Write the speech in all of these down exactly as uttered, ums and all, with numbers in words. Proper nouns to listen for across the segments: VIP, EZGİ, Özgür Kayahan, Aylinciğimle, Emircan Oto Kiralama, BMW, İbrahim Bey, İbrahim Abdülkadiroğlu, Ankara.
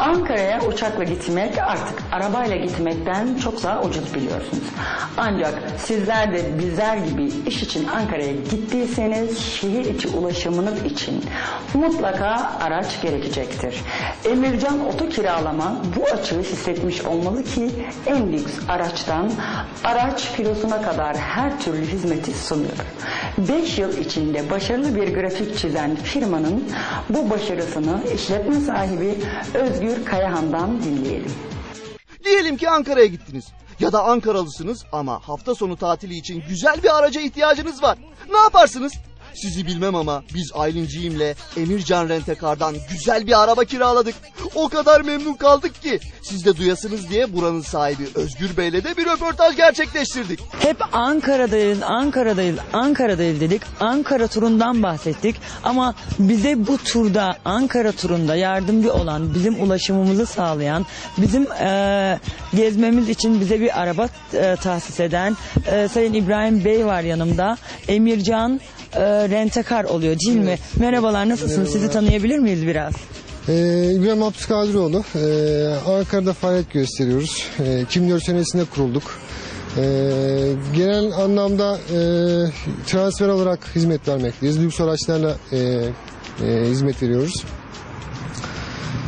Ankara'ya uçakla gitmek artık arabayla gitmekten çok daha ucuz biliyorsunuz. Ancak sizler de bizler gibi iş için Ankara'ya gittiyseniz şehir içi ulaşımınız için mutlaka araç gerekecektir. Emircan Oto Kiralama bu açığı hissetmiş olmalı ki en lüks araçtan araç filosuna kadar her türlü hizmeti sunuyor. beş yıl içinde başarılı bir grafik çizen firmanın bu başarısını işletme sahibi Özgür Kayahan'dan dinleyelim. Diyelim ki Ankara'ya gittiniz ya da Ankaralısınız ama hafta sonu tatili için güzel bir araca ihtiyacınız var. Ne yaparsınız? Sizi bilmem ama biz Aylinciğimle Emircan Rent-a-Car'dan güzel bir araba kiraladık. O kadar memnun kaldık ki siz de duyasınız diye buranın sahibi Özgür Bey'le de bir röportaj gerçekleştirdik. Hep Ankara'dayız, Ankara'dayız, Ankara'dayız dedik. Ankara turundan bahsettik ama bize bu turda, Ankara turunda yardımcı olan, bizim ulaşımımızı sağlayan, bizim e, gezmemiz için bize bir araba e, tahsis eden e, Sayın İbrahim Bey var yanımda. Emircan E, Rent-a-Car oluyor değil mi? Evet. Merhabalar, nasılsınız? Merhabalar. Sizi tanıyabilir miyiz biraz? Ee, İbrahim Abdülkadiroğlu. Ee, Ankara'da faaliyet gösteriyoruz. Ee, iki bin dört senesinde kurulduk. Ee, genel anlamda e, transfer olarak hizmet vermekteyiz. Lüks araçlarla e, e, hizmet veriyoruz.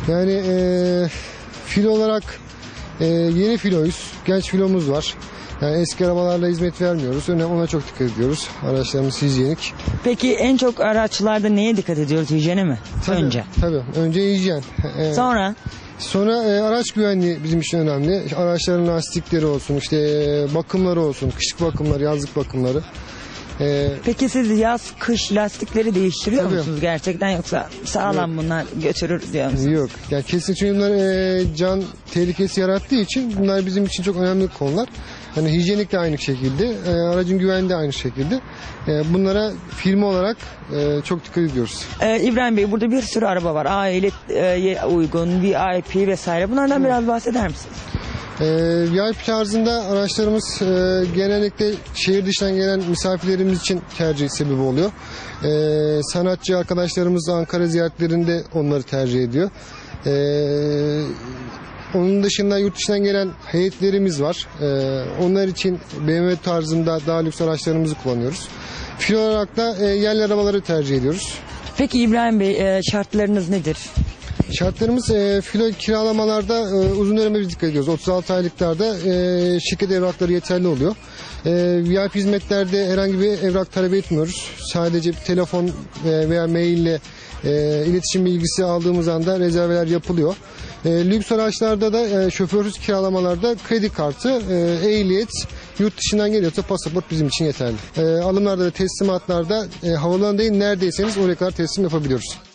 Yani e, filo olarak e, yeni filoyuz. Genç filomuz var. Yani eski arabalarla hizmet vermiyoruz. Önemli, ona çok dikkat ediyoruz. Araçlarımız hijyenik. Peki en çok araçlarda neye dikkat ediyoruz? Hijyene mi? Tabii, önce. Tabii. Önce hijyen. Ee, sonra? Sonra e, araç güvenliği bizim için önemli. Araçların lastikleri olsun, işte e, bakımları olsun. Kışlık bakımları, yazlık bakımları. E, Peki siz yaz, kış lastikleri değiştiriyor tabii. musunuz gerçekten? Yoksa sağlam Yok. bunlar götürür diyor musunuz? Yok. Yani kesinlikle bunlar e, can tehlikesi yarattığı için bunlar bizim için çok önemli konular. Hani hijyenik de aynı şekilde, e, aracın güvenliği de aynı şekilde. E, bunlara firma olarak e, çok dikkat ediyoruz. E, İbrahim Bey, burada bir sürü araba var. Aileye uygun, V I P vesaire. Bunlardan Hı. biraz bahseder misiniz? E, V I P tarzında araçlarımız e, genellikle şehir dışından gelen misafirlerimiz için tercih sebebi oluyor. E, sanatçı arkadaşlarımız Ankara ziyaretlerinde onları tercih ediyor. E, Onun dışında yurt dışından gelen heyetlerimiz var. Ee, onlar için B M W tarzında daha lüks araçlarımızı kullanıyoruz. Filo olarak da e, yerli arabaları tercih ediyoruz. Peki İbrahim Bey, e, şartlarınız nedir? Şartlarımız e, filo kiralamalarda e, uzun döneme dikkat ediyoruz. otuz altı aylıklarda e, şirket evrakları yeterli oluyor. E, V I P hizmetlerde herhangi bir evrak talep etmiyoruz. Sadece telefon e, veya maille e, iletişim bilgisi aldığımız anda rezerveler yapılıyor. E, lüks araçlarda da e, şoförsüz kiralamalarda kredi kartı, e, ehliyet, yurt dışından geliyorsa pasaport bizim için yeterli. E, alımlarda da teslimatlarda e, havalan değil neredeyseniz oraya kadar teslim yapabiliyoruz.